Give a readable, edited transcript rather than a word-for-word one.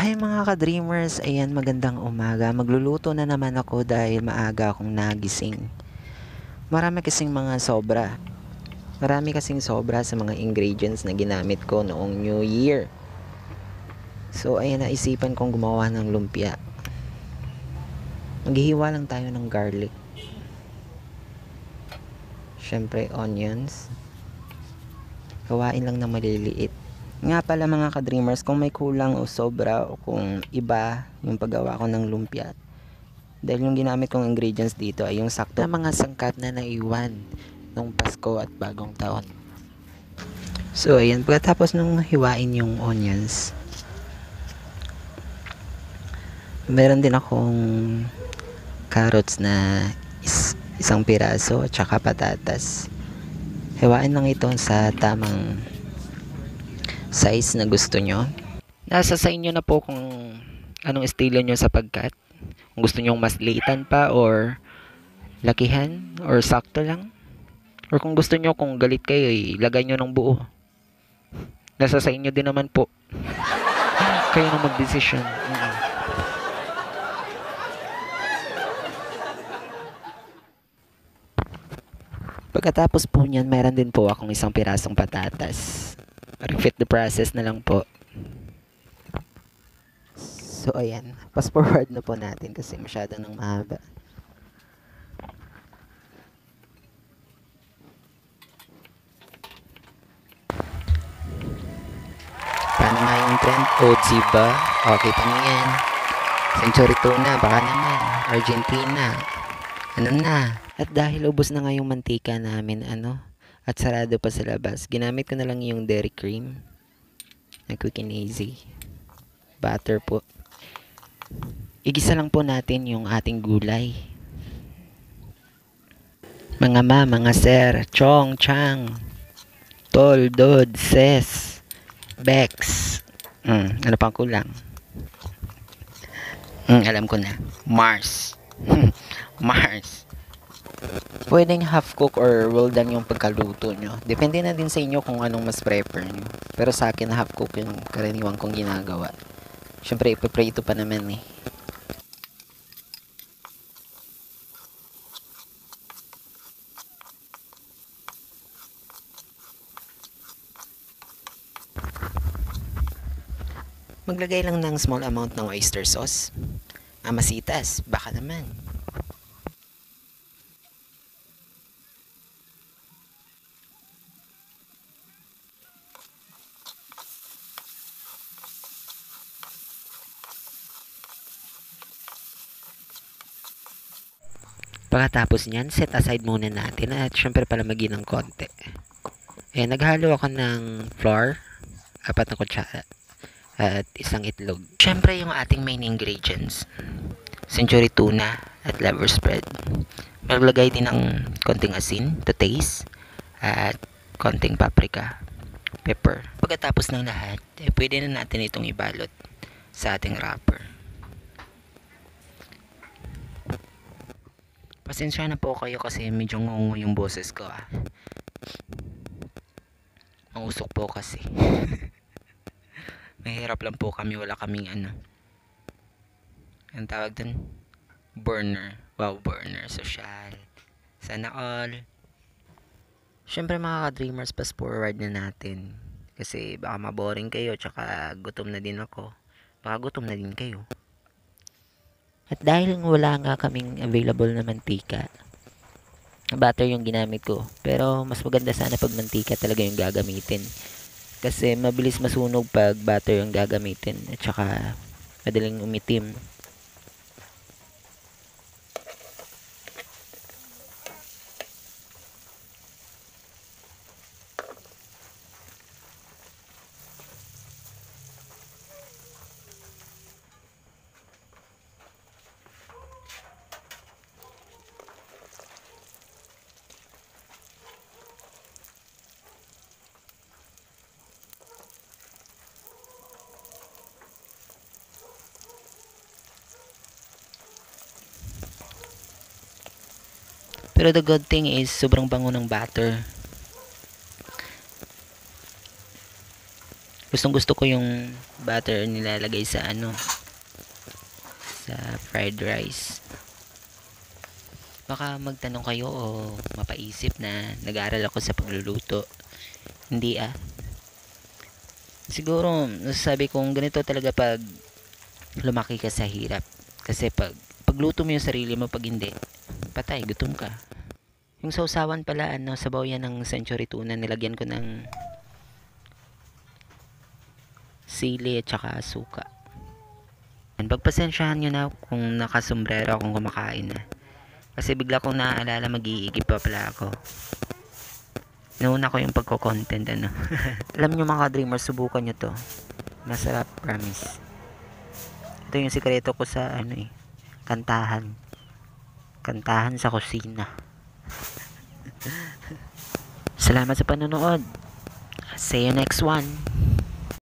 Hi mga ka-dreamers, ayan magandang umaga. Magluluto na naman ako dahil maaga akong nagising. Marami kasing sobra sa mga ingredients na ginamit ko noong New Year. So ayan, naisipan kong gumawa ng lumpia. Maghihiwa lang tayo ng garlic. Syempre onions. Gawain lang ng maliliit. Nga pala mga ka-dreamers, kung may kulang o sobra o kung iba yung paggawa ko ng lumpia, dahil yung ginamit kong ingredients dito ay yung sakto na mga sangkap na naiwan nung Pasko at bagong taon. So ayan, pagkatapos nung hiwain yung onions, meron din akong carrots na isang piraso at saka patatas. Hiwain lang ito sa tamang size na gusto nyo. Nasa sa inyo na po kung anong estilo nyo sa pagkat. Kung gusto nyo mas litan pa or lakihan or sakto lang. Or kung gusto nyo, kung galit kayo, ilagay nyo ng buo. Nasa sa inyo din naman po. Kayo na mag-decision. Pagkatapos po nyan, mayroon din po akong isang pirasong patatas. Repeat the process na lang po. So ayan, fast forward na po natin kasi masyado nang mahaba. Paano nga yung trend? OG ba? Okay pa niyan. Century Tuna, baka naman. Argentina. Ano na? At dahil ubos na nga yung mantika namin, at sarado pa sa labas, ginamit ko na lang yung dairy cream na quick and easy butter po. Igisa lang po natin yung ating gulay. Mga ma, mga sir, chong, chang, tol, dod, ses, bex, ano pang kulang? Alam ko na, Mars. Mars. Pwedeng half cook or well done yung pagkaluto nyo. Depende na din sa inyo kung anong mas prefer nyo. Pero sa akin, half cook yung karaniwang kong ginagawa. Siyempre, ipiprito pa naman eh. Maglagay lang ng small amount ng oyster sauce. Mama Sita's, baka naman. Pagkatapos nyan, set aside muna natin at syempre palamagin ng konti. Ayan, naghalo ako ng flour, 4 na kutsara, at isang itlog. Syempre yung ating main ingredients, Century Tuna at lover's bread. Maglagay din ng konting asin to taste at konting paprika, pepper. Pagkatapos ng lahat, pwede na natin itong ibalot sa ating wrapper. Pasensya na po kayo kasi medyo ngungo yung boses ko Mausok po kasi. Mahirap lang po kami, wala kaming ang tawag dun? Burner. Wow, burner. Social. Sana all. Syempre mga ka-dreamers, fast forward na natin. Kasi baka maboring kayo, tsaka gutom na din ako. Baka gutom na din kayo. At dahil wala nga kaming available na mantika, butter yung ginamit ko. Pero mas maganda sana pag mantika talaga yung gagamitin. Kasi mabilis masunog pag butter yung gagamitin. At saka madaling umitim. Pero the good thing is, sobrang bango ng butter. Gustong gusto ko yung butter nilalagay sa ano, sa fried rice. Baka magtanong kayo o mapaisip na nag-aaral ako sa pagluluto. Hindi ah. Siguro nasasabi kong ganito talaga pag lumaki ka sa hirap. Kasi pagluto mo yung sarili mo, pag hindi, patay, gutom ka. Yung sausawan pala, ano, sabaw yan ng Century Tuna. Nilagyan ko ng sili at saka suka. Pagpasensyahan nyo na kung nakasombrero akong kumakain na. Kasi bigla kong naaalala mag-iigib pa pala ako. Nauna ko yung pagko-content, ano. Alam nyo mga dreamers, subukan nyo to. Masarap, promise. Ito yung sikreto ko sa ano eh, kantahan. Kantahan sa kusina. Salamat sa panonood. See you next one.